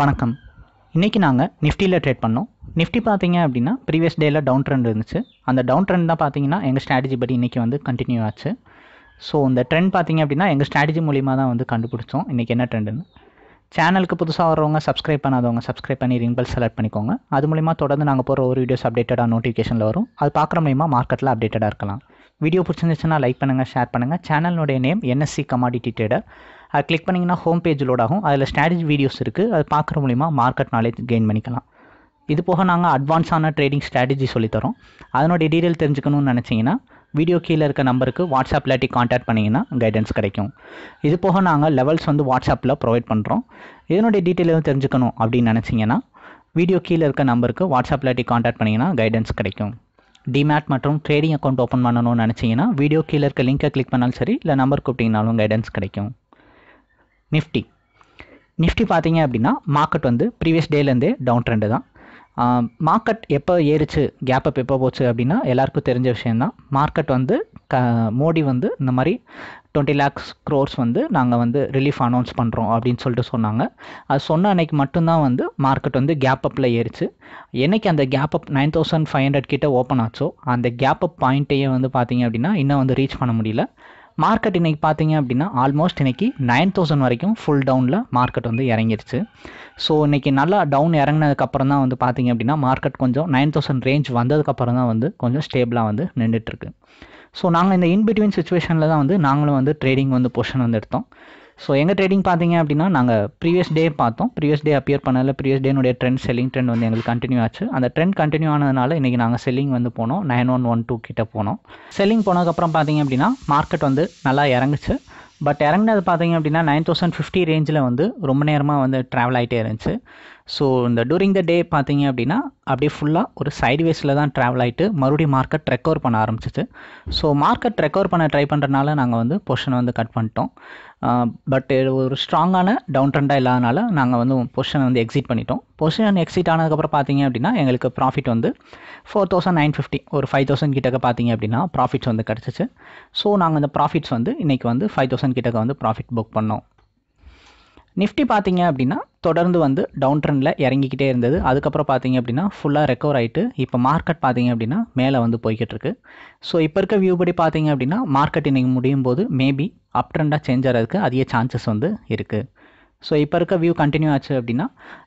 வணக்கம். இன்றைக்கி நாங்கள் நிஃப்டியில் ட்ரேட் பண்ணோம். நிஃப்டி பார்த்தீங்க அப்படின்னா ப்ரீவியஸ் டேயில் டவுன் ட்ரெண்ட் இருந்துச்சு. அந்த டவுன் ட்ரெண்ட் தான் பார்த்தீங்கன்னா எங்கள் ஸ்ட்ராட்டஜி படி இன்றைக்கி வந்து கண்டினியூ ஆச்சு. ஸோ இந்த ட்ரெண்ட் பார்த்தீங்க அப்படின்னா எங்கள் ஸ்ட்ராட்டஜி மூலிமா தான் வந்து கண்டுபிடிச்சோம் இன்றைக்கி என்ன ட்ரெண்டுன்னு. சேனலுக்கு புதுசாக வரவங்க சப்ஸ்கிரைப் பண்ணாதவங்க சப்ஸ்கிரைப் பண்ணி ரிங் பெல் செலக்ட் பண்ணிக்கோங்க. அது மூலிமா தொடர்ந்து நாங்கள் போகிற ஒரு வீடியோஸ் அப்டேட்டடாக நோட்டிஃபிகேஷனில் வரும். அது பார்க்குற மூலிமா மார்க்கெட்டில் அப்டேட்டடாக இருக்கலாம். வீடியோ பிடிச்சிருந்துச்சுன்னா லைக் பண்ணுங்கள், ஷேர் பண்ணுங்கள். சேனலுடைய நேம் என்எஸ்சி கமாடிட்டி ட்ரேடர். அதை கிளிக் பண்ணிங்கன்னா ஹோம் பேஜ் லோட் ஆகும். அதில் ஸ்ட்ராட்டஜி வீடியோஸ் இருக்குது. அது பார்க்குற மூலிமா மார்க்கெட் நாலேஜ் கெயின் பண்ணிக்கலாம். இது போக நாங்கள் அட்வான்ஸான ட்ரேடிங் ஸ்ட்ராட்டஜி சொல்லித்தரோம். அதனுடைய டீட்டெயில் தெரிஞ்சுக்கணும்னு நினச்சிங்கன்னா வீடியோ கீழே இருக்க நம்பருக்கு வாட்ஸ்அப் லாட்டி காண்டாக்ட் பண்ணிங்கன்னா கைடன்ஸ் கிடைக்கும். இது போக நாங்கள் லெவல்ஸ் வந்து வாட்ஸ்அப்பில் ப்ரொவைட் பண்ணுறோம். இதனுடைய டீட்டெயில் எதுவும் தெரிஞ்சுக்கணும் அப்படின்னு நினச்சிங்கன்னா வீடியோ கீழே இருக்க நம்பருக்கு வாட்ஸ்அப் லாட்டி காண்டாக்ட் பண்ணிங்கன்னா கைடன்ஸ் கிடைக்கும். டிமேட் மற்றும் ட்ரேடிங் அக்கௌண்ட் ஓப்பன் பண்ணணும்னு நினச்சிங்கன்னா வீடியோ கீழே இருக்க லிங்கை கிளிக் பண்ணாலும் சரி, இல்லை நம்பர் கூப்பிட்டிங்கனாலும் கைடன்ஸ் கிடைக்கும். நிஃப்டி பார்த்தீங்க அப்படின்னா மார்க்கெட் வந்து ப்ரீவியஸ் டேலேருந்தே டவுன் ட்ரெண்டு தான். மார்க்கெட் எப்போ ஏறிச்சு, கேப் அப் எப்போ போச்சு அப்படின்னா எல்லாருக்கும் தெரிஞ்ச விஷயந்தான். மார்க்கெட் வந்து மோடி வந்து இந்த மாதிரி 20 lakhs crores வந்து நாங்கள் வந்து ரிலீஃப் அனௌன்ஸ் பண்ணுறோம் அப்படின்னு சொல்லிட்டு சொன்னாங்க. அது சொன்ன அன்றைக்கி மட்டும்தான் வந்து மார்க்கெட் வந்து கேப் அப்பில் ஏறிச்சு. என்றைக்கு அந்த கேப் அப் 9500 கிட்டே ஓப்பன் ஆச்சோ அந்த கேப் அப் பாயிண்ட்டையே வந்து பார்த்திங்க அப்படின்னா இன்னும் வந்து ரீச் பண்ண முடியல. மார்க்கெட் இன்றைக்கி பார்த்தீங்க அப்படின்னா ஆல்மோஸ்ட் இன்றைக்கி 9000 வரைக்கும் ஃபுல் டவுனில் மார்க்கெட் வந்து இறங்கிருச்சு. ஸோ இன்றைக்கி நல்லா டவுன் இறங்கினதுக்கப்புறம் தான் வந்து பார்த்திங்க அப்படின்னா மார்க்கெட் கொஞ்சம் 9000 ரேஞ்ச் வந்ததுக்கப்புறம் தான் வந்து கொஞ்சம் ஸ்டேபிளாக வந்து நின்றுட்டுருக்கு. ஸோ நாங்கள் இந்த இன்பிட்வீன் சுச்சுவேஷனில் தான் வந்து நாங்களும் வந்து ட்ரேடிங் வந்து பொசிஷன் வந்து எடுத்தோம். ஸோ எங்கள் ட்ரேடிங் பார்த்தீங்க அப்படின்னா நாங்கள் ப்ரீவியஸ் டே பார்த்தோம். ப்ரீவியஸ் டே அப்பியர் பண்ணதில் ப்ரீவியஸ் டேனுடைய ட்ரெண்ட், செல்லிங் ட்ரெண்ட் வந்து எங்களுக்கு கண்டினியூ ஆச்சு. அந்த ட்ரெண்ட் கண்டினியூ ஆனதுனால இன்றைக்கி நாங்கள் செல்லிங் வந்து போனோம். 9112 கிட்டே போனோம். செல்லிங் போனதுக்கப்புறம் பார்த்தீங்க அப்படின்னா மார்க்கெட் வந்து நல்லா இறங்குச்சு. பட் இறங்கினது பார்த்தீங்க அப்படின்னா 9050 ரேஞ்சில் வந்து ரொம்ப நேரமாக வந்து ட்ராவல் ஆகிட்டே இருந்துச்சு. ஸோ இந்த டூரிங் த டே பார்த்தீங்க அப்படின்னா அப்படியே ஃபுல்லாக ஒரு சைட்வேஸில் தான் ட்ராவல் ஆகிட்டு மறுபடியும் மார்க்கெட் ரெக்கவர் பண்ண ஆரம்பிச்சிச்சு. ஸோ மார்க்கெட் ரெக்கவர் பண்ண ட்ரை பண்ணுறதுனால நாங்கள் வந்து பொசிஷனை வந்து கட் பண்ணிட்டோம். பட் ஒரு ஸ்ட்ராங்கான டவுன் ட்ரெண்டாக இல்லாதனால நாங்கள் வந்து பொசிஷனை வந்து எக்ஸிட் பண்ணிட்டோம். பொசிஷன் எக்ஸிட் ஆனதுக்கப்புறம் பார்த்தீங்க அப்படின்னா எங்களுக்கு ப்ராஃபிட் வந்து 4950 ஒரு 5000 கிட்டக்க பார்த்தீங்க அப்படின்னா ப்ராஃபிட்ஸ் வந்து கிடச்சிச்சு. ஸோ நாங்கள் அந்த ப்ராஃபிட்ஸ் வந்து இன்றைக்கி வந்து 5000 கிட்டக்க வந்து ப்ராஃபிட் புக் பண்ணோம். நிஃப்டி பார்த்தீங்க அப்படின்னா தொடர்ந்து வந்து டவுன் ட்ரெண்டில் இறங்கிக்கிட்டே இருந்தது. அதுக்கப்புறம் பார்த்தீங்க அப்படின்னா ஃபுல்லாக ரெக்கவர் ஆகிட்டு இப்போ மார்க்கெட் பார்த்தீங்க அப்படின்னா மேலே வந்து போய்கிட்டு இருக்கு. ஸோ இப்போ இருக்க வியூ படி பார்த்தீங்க அப்படின்னா மார்க்கெட் இன்றைக்கி முடியும் போது மேபி அப் ட்ரெண்டாக சேஞ்ச் ஆகிறதுக்கு அதிக சான்சஸ் வந்து இருக்குது. ஸோ இப்போ இருக்க வியூ கண்டினியூ ஆச்சு அப்படின்னா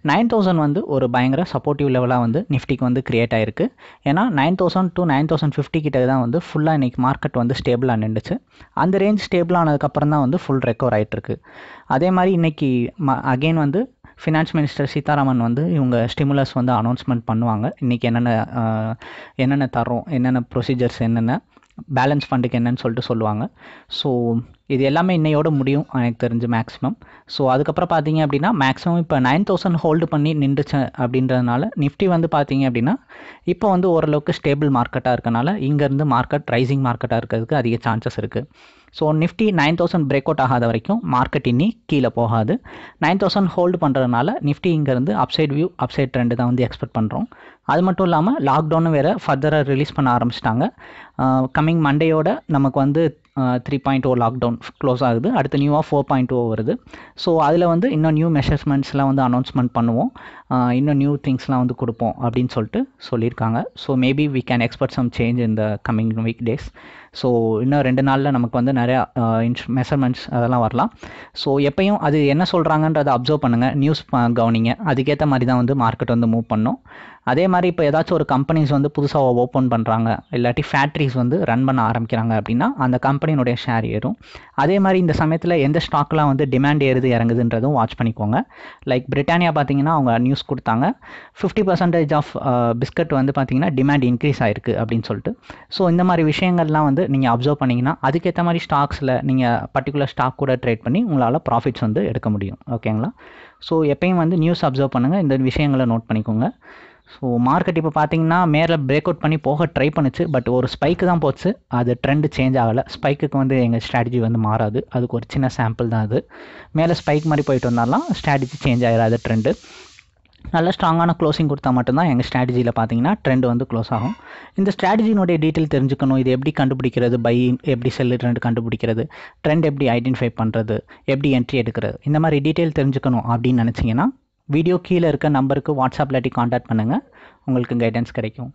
9000 வந்து ஒரு பயங்கர சப்போர்ட்டிவ் லெவலாக வந்து நிஃப்டிக்கு வந்து க்ரியேட் ஆகிருக்கு. ஏன்னா 9000 to 9050 கிட்ட தான் வந்து ஃபுல்லாக இன்றைக்கி மார்க்கெட் வந்து ஸ்டேபிளாக நின்றுச்சு. அந்த ரேஞ்ச் ஸ்டேபிள் ஆனதுக்கப்புறம் தான் வந்து ஃபுல் ரெக்கவர் ஆகிட்டுருக்கு. அதே மாதிரி இன்றைக்கி அகெயின் வந்து ஃபினான்ஸ் மினிஸ்டர் சீதாராமன் வந்து இவங்க ஸ்டிமுலஸ் வந்து அனௌன்ஸ்மெண்ட் பண்ணுவாங்க. இன்றைக்கி என்னென்ன தரோம், என்னென்ன ப்ரொசீஜர்ஸ், என்னென்ன பேலன்ஸ் ஃபண்டுக்கு என்னன்னு சொல்லிட்டு சொல்லுவாங்க. ஸோ இது எல்லாமே இன்னையோட முடியும் எனக்கு தெரிஞ்சு மேக்ஸிமம். ஸோ அதுக்கப்புறம் பார்த்தீங்க அப்படின்னா மேக்ஸிமம் இப்போ 9000 ஹோல்டு பண்ணி நின்றுச்சு அப்படின்றதுனால நிஃப்டி வந்து பார்த்தீங்க அப்படின்னா இப்போ வந்து ஓரளவுக்கு ஸ்டேபிள் மார்க்கெட்டாக இருக்கனால இங்கேருந்து மார்க்கெட் ரைசிங் மார்க்கெட்டாக இருக்கிறதுக்கு அதிக சான்சஸ் இருக்குது. ஸோ நிஃப்டி 9000 பிரேக் அவுட் ஆகாத வரைக்கும் மார்க்கெட் இன்னி கீழே போகாது. 9000 ஹோல்டு பண்ணுறதுனால நிஃப்டி இங்கேருந்து அப்சைட் வியூ, அப்சைட் ட்ரெண்டு தான் வந்து எக்ஸ்பெக்ட் பண்ணுறோம். அது மட்டும் இல்லாமல் லாக்டவுனும் வேறு ஃபர்தராக ரிலீஸ் பண்ண ஆரம்பிச்சிட்டாங்க. கம்மிங் மண்டேயோட நமக்கு வந்து 3.0 லாக்டவுன் க்ளோஸ் ஆகுது. அடுத்து நியூவாக 4.0 வருது. ஸோ அதில் வந்து இன்னும் நியூ மெஷர்மெண்ட்ஸ்லாம் வந்து அனௌன்ஸ்மெண்ட் பண்ணுவோம், இன்னும் நியூ திங்ஸ்லாம் வந்து கொடுப்போம் அப்படின்னு சொல்லிட்டு சொல்லியிருக்காங்க. So maybe we can expect some change in the coming week days. So இன்னும் 2 நாளில் நமக்கு வந்து நிறையா மெஷர்மெண்ட்ஸ் அதெல்லாம் வரலாம். ஸோ எப்பயும் அது என்ன சொல்கிறாங்கன்றதை அப்சர்வ் பண்ணுங்கள், நியூஸ் கவனிங்க. அதுக்கேற்ற மாதிரி தான் வந்து மார்க்கெட் வந்து மூவ் பண்ணும். அதே மாதிரி இப்போ ஏதாச்சும் ஒரு கம்பெனிஸ் வந்து புதுசாக ஓப்பன் பண்ணுறாங்க, இல்லாட்டி ஃபேக்ட்ரிஸ் வந்து ரன் பண்ண ஆரம்பிக்கிறாங்க அப்படின்னா அந்த கம்பெனியினுடைய ஷேர் ஏறும். அதே மாதிரி இந்த சமயத்தில் எந்த ஸ்டாக்லாம் வந்து டிமாண்ட் ஏறுது இறங்குதுன்றதும் வாட்ச் பண்ணிக்கோங்க. லைக் பிரிட்டானியா பார்த்தீங்கன்னா அவங்க நியூஸ் கொடுத்தாங்க 50% ஆஃப் பிஸ்கட் வந்து பார்த்தீங்கன்னா டிமாண்ட் இன்க்ரீஸ் ஆகிருக்கு அப்படின்னு சொல்லிட்டு. ஸோ இந்த மாதிரி விஷயங்கள்லாம் வந்து நீங்கள் அப்சர்வ் பண்ணிங்கன்னா அதுக்கேற்ற மாதிரி ஸ்டாக்ஸில் நீங்கள் பர்டிகுலர் ஸ்டாக் கூட ட்ரேட் பண்ணி உங்களால் ப்ராஃபிட்ஸ் வந்து எடுக்க முடியும். ஓகேங்களா? ஸோ எப்பயும் வந்து நியூஸ் அப்சர்வ் பண்ணுங்கள், இந்த விஷயங்களை நோட் பண்ணிக்கோங்க. ஸோ மார்க்கெட் இப்போ பார்த்தீங்கன்னா மேலே பிரேக் அவுட் பண்ணி போக ட்ரை பண்ணிச்சு. பட் ஒரு ஸ்பைக்கு தான் போச்சு, அது ட்ரெண்டு சேஞ்ச் ஆகலை. ஸ்பைக்குக்கு வந்து எங்கள் ஸ்ட்ராட்டஜி வந்து மாறாது, அதுக்கு ஒரு சின்ன சாம்பிள் தான் அது. மேலே ஸ்பைக் மாதிரி போயிட்டு வந்தாலும் ஸ்ட்ராட்டஜி சேஞ்ச் ஆகிடாது. ட்ரெண்டு நல்ல ஸ்ட்ராங்கான க்ளோசிங் கொடுத்தா மட்டும்தான் எங்கள் ஸ்ட்ராட்டஜியில் பார்த்தீங்கன்னா ட்ரெண்ட் வந்து க்ளோஸ் ஆகும். இந்த ஸ்ட்ராட்டஜினுடைய டீட்டெயில் தெரிஞ்சுக்கணும், இது எப்படி கண்டுபிடிக்கிறது, பை எப்படி செல்லு ட்ரெண்ட் கண்டுபிடிக்கிறது, ட்ரெண்ட் எப்படி ஐடென்டிஃபை பண்ணுறது, எப்படி என்ட்ரி எடுக்கிறது, இந்த மாதிரி டீட்டெயில் தெரிஞ்சுக்கணும் அப்படின்னு நினச்சிங்கன்னா வீடியோ கீழே இருக்க நம்பருக்கு வாட்ஸ்அப்பில் டி காண்டாக்ட் பண்ணுங்கள், உங்களுக்கு கைடன்ஸ் கிடைக்கும்.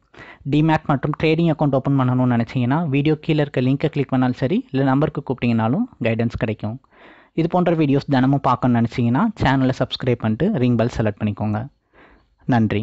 டிமேட் மற்றும் ட்ரேடிங் அக்கௌண்ட் ஓப்பன் பண்ணணும்னு நினச்சிங்கன்னா வீடியோ கீழே இருக்க லிங்க்கை கிளிக் பண்ணாலும் சரி, இல்லை நம்பருக்கு கூப்பிட்டிங்கனாலும் கைடன்ஸ் கிடைக்கும். இது போன்ற வீடியோஸ் தினமும் பார்க்கணும்னு நினச்சிங்கன்னா சேனலை சப்ஸ்கிரைப் பண்ணிட்டு ரிங் பெல் செலக்ட் பண்ணிக்கோங்க. நன்றி.